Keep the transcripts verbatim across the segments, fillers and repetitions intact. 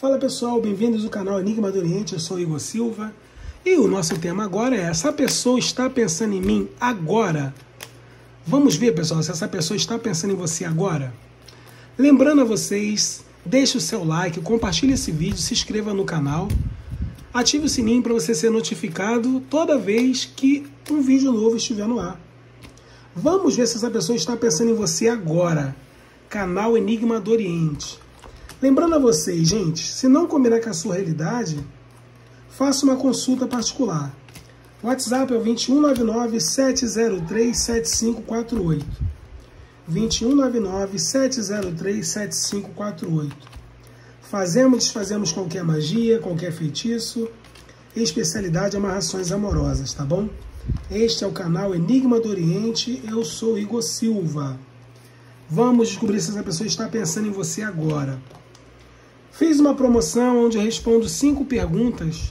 Fala pessoal, bem-vindos ao canal Enigma do Oriente, eu sou o Igor Silva. E o nosso tema agora é: essa pessoa está pensando em mim agora? Vamos ver, pessoal, se essa pessoa está pensando em você agora. Lembrando a vocês, deixe o seu like, compartilhe esse vídeo, se inscreva no canal, ative o sininho para você ser notificado toda vez que um vídeo novo estiver no ar. Vamos ver se essa pessoa está pensando em você agora. Canal Enigma do Oriente. Lembrando a vocês, gente, se não combinar com a sua realidade, faça uma consulta particular. O WhatsApp é o dois um nove nove, sete zero três, sete cinco quatro oito. dois um nove nove, sete zero três, sete cinco quatro oito. Fazemos e desfazemos qualquer magia, qualquer feitiço, especialidade amarrações amorosas, tá bom? Este é o canal Enigma do Oriente, eu sou Igor Silva. Vamos descobrir se essa pessoa está pensando em você agora. Fiz uma promoção onde eu respondo cinco perguntas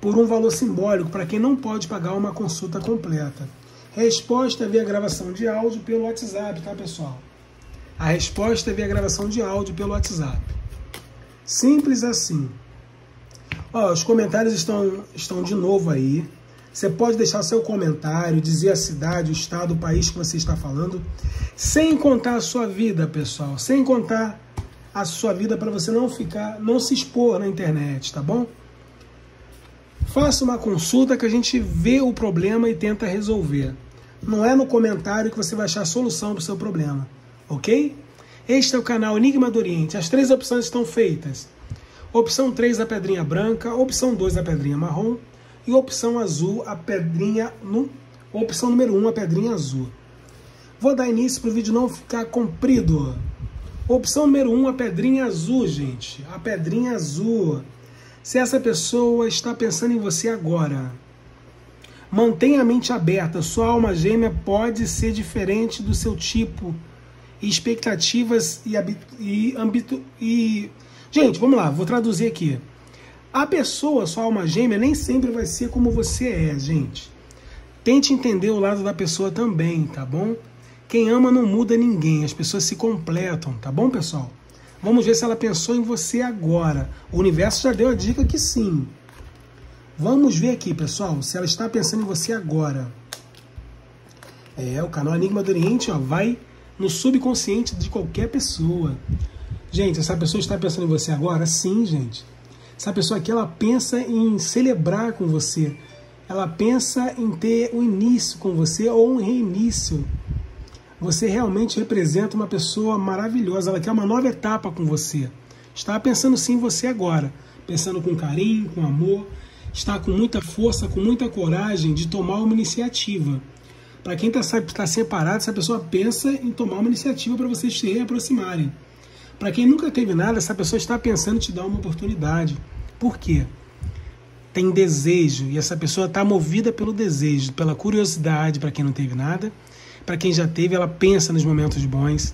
por um valor simbólico para quem não pode pagar uma consulta completa. Resposta via gravação de áudio pelo WhatsApp, tá pessoal? A resposta via gravação de áudio pelo WhatsApp. Simples assim. Ó, os comentários estão, estão de novo aí. Você pode deixar seu comentário, dizer a cidade, o estado, o país que você está falando, sem contar a sua vida, pessoal, sem contar a sua vida para você não ficar, não se expor na internet, tá bom? Faça uma consulta que a gente vê o problema e tenta resolver. Não é no comentário que você vai achar a solução para o seu problema, ok? Este é o canal Enigma do Oriente. As três opções estão feitas. Opção três, a pedrinha branca. Opção dois, a pedrinha marrom. E opção azul, a pedrinha... No, opção número um, a pedrinha azul. Vou dar início para o vídeo não ficar comprido. Opção número um, a pedrinha azul, gente. A pedrinha azul. Se essa pessoa está pensando em você agora, mantenha a mente aberta. Sua alma gêmea pode ser diferente do seu tipo. Expectativas e... e, e... Gente, vamos lá. Vou traduzir aqui. A pessoa, sua alma gêmea, nem sempre vai ser como você é, gente. Tente entender o lado da pessoa também, tá bom? Quem ama não muda ninguém, as pessoas se completam, tá bom, pessoal? Vamos ver se ela pensou em você agora. O universo já deu a dica que sim. Vamos ver aqui, pessoal, se ela está pensando em você agora. É, o canal Enigma do Oriente, ó, vai no subconsciente de qualquer pessoa. Gente, essa pessoa está pensando em você agora? Sim, gente. Essa pessoa aqui, ela pensa em celebrar com você. Ela pensa em ter um início com você ou um reinício. Você realmente representa uma pessoa maravilhosa. Ela quer uma nova etapa com você. Está pensando sim em você agora. Pensando com carinho, com amor. Está com muita força, com muita coragem de tomar uma iniciativa. Para quem está tá separado, essa pessoa pensa em tomar uma iniciativa para vocês se reaproximarem. Para quem nunca teve nada, essa pessoa está pensando em te dar uma oportunidade. Por quê? Tem desejo, e essa pessoa está movida pelo desejo, pela curiosidade, para quem não teve nada. Para quem já teve, ela pensa nos momentos bons.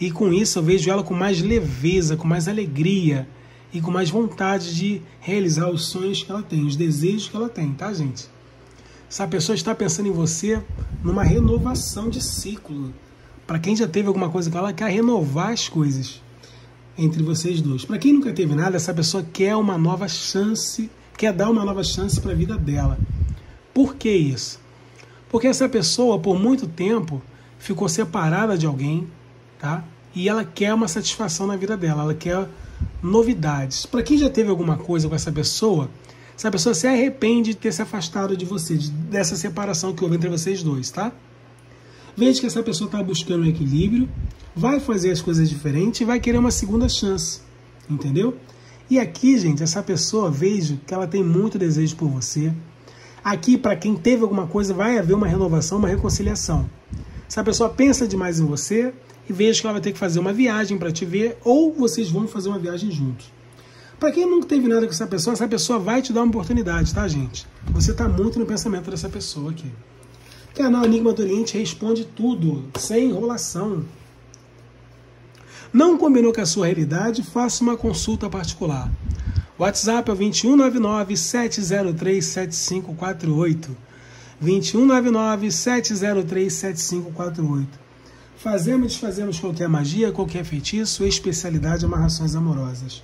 E com isso eu vejo ela com mais leveza, com mais alegria e com mais vontade de realizar os sonhos que ela tem, os desejos que ela tem, tá, gente? Essa pessoa está pensando em você numa renovação de ciclo. Para quem já teve alguma coisa com ela, ela quer renovar as coisas entre vocês dois. Para quem nunca teve nada, essa pessoa quer uma nova chance, quer dar uma nova chance para a vida dela. Por que isso? Porque essa pessoa, por muito tempo, ficou separada de alguém, tá? E ela quer uma satisfação na vida dela, ela quer novidades. Para quem já teve alguma coisa com essa pessoa, essa pessoa se arrepende de ter se afastado de você, de, dessa separação que houve entre vocês dois, tá? Veja que essa pessoa está buscando um equilíbrio, vai fazer as coisas diferentes e vai querer uma segunda chance, entendeu? E aqui, gente, essa pessoa, vejo que ela tem muito desejo por você. Aqui, para quem teve alguma coisa, vai haver uma renovação, uma reconciliação. Essa pessoa pensa demais em você e vejo que ela vai ter que fazer uma viagem para te ver ou vocês vão fazer uma viagem juntos. Para quem nunca teve nada com essa pessoa, essa pessoa vai te dar uma oportunidade, tá, gente? Você está muito no pensamento dessa pessoa aqui. Canal Enigma do Oriente responde tudo, sem enrolação. Não combinou com a sua realidade? Faça uma consulta particular. WhatsApp é o dois um nove nove, sete zero três, sete cinco quatro oito. dois um nove nove, sete zero três, sete cinco quatro oito. Fazemos e desfazemos qualquer magia, qualquer feitiço, especialidade amarrações amorosas.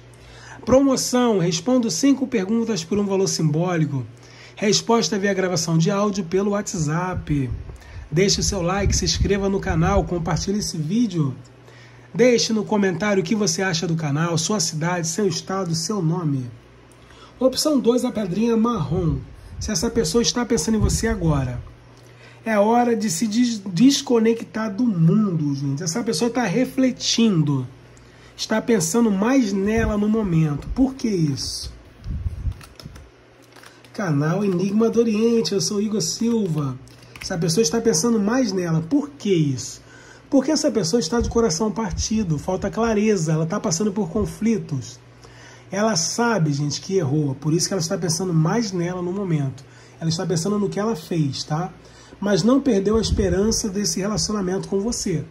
Promoção, respondo cinco perguntas por um valor simbólico. Resposta via gravação de áudio pelo WhatsApp. Deixe o seu like, se inscreva no canal, compartilhe esse vídeo. Deixe no comentário o que você acha do canal, sua cidade, seu estado, seu nome. Opção dois, a pedrinha marrom. Se essa pessoa está pensando em você agora. É hora de se desconectar do mundo, gente. Essa pessoa está refletindo. Está pensando mais nela no momento. Por que isso? Canal Enigma do Oriente. Eu sou Igor Silva. Essa pessoa está pensando mais nela. Por que isso? Porque essa pessoa está de coração partido. Falta clareza. Ela está passando por conflitos. Ela sabe, gente, que errou. Por isso que ela está pensando mais nela no momento. Ela está pensando no que ela fez, tá? Mas não perdeu a esperança desse relacionamento com você.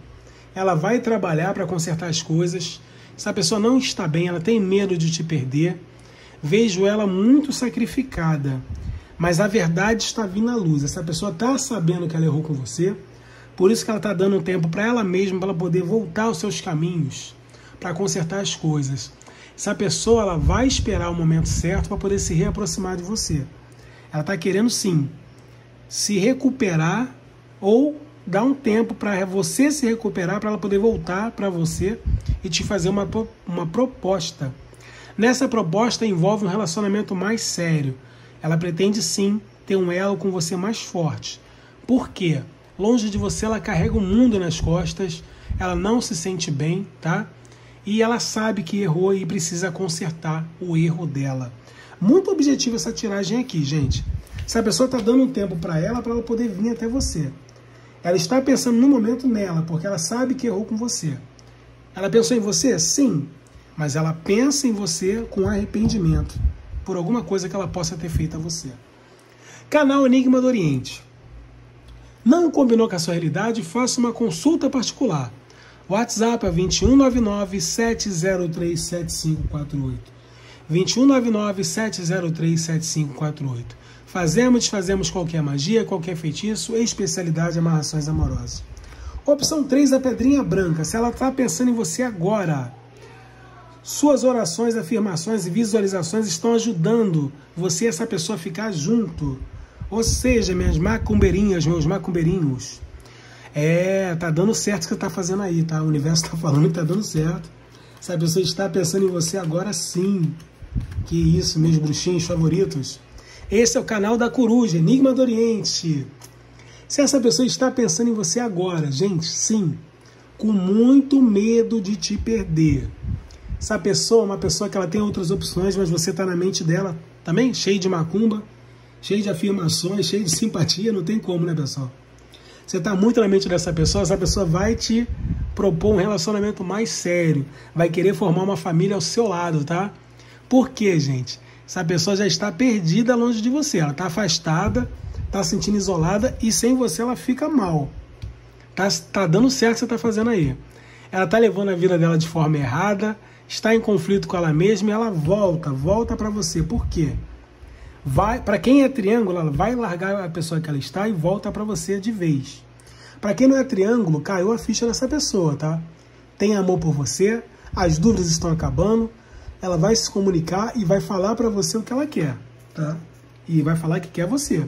Ela vai trabalhar para consertar as coisas. Essa pessoa não está bem, ela tem medo de te perder. Vejo ela muito sacrificada, mas a verdade está vindo à luz. Essa pessoa está sabendo que ela errou com você, por isso que ela está dando tempo para ela mesma, para ela poder voltar aos seus caminhos, para consertar as coisas. Essa pessoa ela vai esperar o momento certo para poder se reaproximar de você. Ela está querendo sim se recuperar ou dá um tempo para você se recuperar, para ela poder voltar para você e te fazer uma, uma proposta. Nessa proposta envolve um relacionamento mais sério. Ela pretende sim ter um elo com você mais forte. Por quê? Longe de você ela carrega o mundo nas costas, ela não se sente bem, tá? E ela sabe que errou e precisa consertar o erro dela. Muito objetivo essa tiragem aqui, gente. Essa pessoa está dando um tempo para ela, para ela poder vir até você. Ela está pensando no momento nela, porque ela sabe que errou com você. Ela pensou em você? Sim. Mas ela pensa em você com arrependimento, por alguma coisa que ela possa ter feito a você. Canal Enigma do Oriente. Não combinou com a sua realidade? Faça uma consulta particular. WhatsApp é dois um nove nove, sete zero três, sete cinco quatro oito. dois um nove nove, sete zero três, sete cinco quatro oito. Fazemos, desfazemos qualquer magia, qualquer feitiço, especialidade, amarrações amorosas. Opção três, a pedrinha branca. Se ela está pensando em você agora, suas orações, afirmações e visualizações estão ajudando você e essa pessoa a ficar junto. Ou seja, minhas macumbeirinhas, meus macumbeirinhos, é, tá dando certo o que tá fazendo aí, tá? O universo tá falando que tá dando certo. Essa pessoa está pensando em você agora sim. Que isso, meus bruxinhos favoritos. Esse é o canal da Coruja, Enigma do Oriente. Se essa pessoa está pensando em você agora, gente, sim, com muito medo de te perder. Essa pessoa é uma pessoa que ela tem outras opções, mas você está na mente dela também, cheio de macumba, cheio de afirmações, cheio de simpatia, não tem como, né, pessoal? Você está muito na mente dessa pessoa, essa pessoa vai te propor um relacionamento mais sério, vai querer formar uma família ao seu lado, tá? Por quê, gente? Essa pessoa já está perdida longe de você. Ela está afastada, está se sentindo isolada e sem você ela fica mal. Tá, tá dando certo o que você está fazendo aí. Ela está levando a vida dela de forma errada, está em conflito com ela mesma e ela volta, volta para você. Por quê? Para quem é triângulo, ela vai largar a pessoa que ela está e volta para você de vez. Para quem não é triângulo, caiu a ficha dessa pessoa, tá? Tem amor por você, as dúvidas estão acabando. Ela vai se comunicar e vai falar para você o que ela quer, tá? E vai falar que quer você.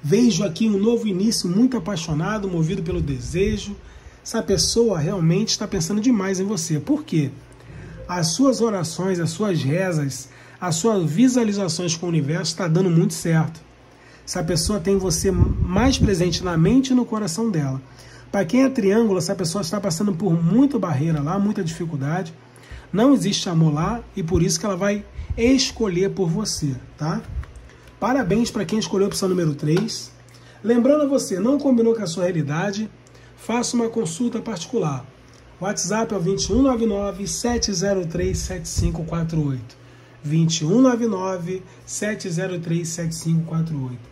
Vejo aqui um novo início, muito apaixonado, movido pelo desejo. Essa pessoa realmente está pensando demais em você. Por quê? As suas orações, as suas rezas, as suas visualizações com o universo está dando muito certo. Essa pessoa tem você mais presente na mente e no coração dela. Para quem é triângulo, essa pessoa está passando por muita barreira lá, muita dificuldade. Não existe amor lá e por isso que ela vai escolher por você, tá? Parabéns para quem escolheu a opção número três. Lembrando a você, não combinou com a sua realidade? Faça uma consulta particular. WhatsApp é o dois um nove nove, sete zero três, sete cinco quatro oito. dois um nove nove, sete zero três, sete cinco quatro oito.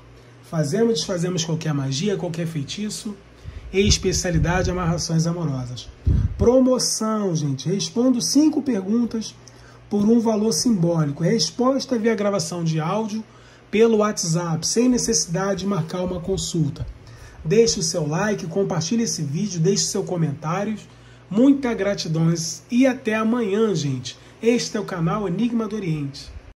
Fazemos, desfazemos qualquer magia, qualquer feitiço e especialidade, amarrações amorosas. Promoção, gente. Respondo cinco perguntas por um valor simbólico. Resposta via gravação de áudio pelo WhatsApp, sem necessidade de marcar uma consulta. Deixe o seu like, compartilhe esse vídeo, deixe seu comentário. Muita gratidão e até amanhã, gente. Este é o canal Enigma do Oriente.